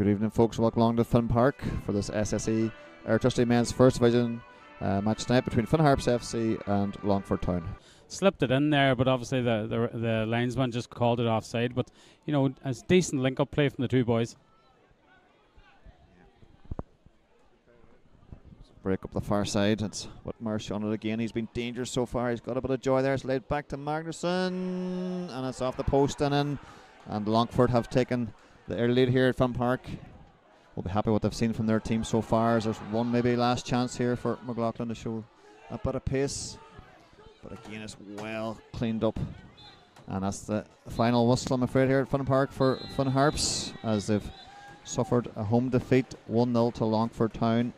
Good evening, folks. Welcome along to Finn Park for this SSE Airtricity Men's First Division match tonight between Finn Harps FC and Longford Town. Slipped it in there, but obviously the linesman just called it offside. But, you know, a decent link-up play from the two boys. Break up the far side. It's Whitmarsh on it again. He's been dangerous so far. He's got a bit of joy there. It's laid back to Magnussen, and it's off the post and in. And Longford have taken the early lead here at Finn Park. We'll be happy what they've seen from their team so far, as there's one maybe last chance here for McLaughlin to show a bit of pace. But again, it's well cleaned up. And that's the final whistle, I'm afraid, here at Finn Park for Finn Harps, as they've suffered a home defeat 1-0 to Longford Town.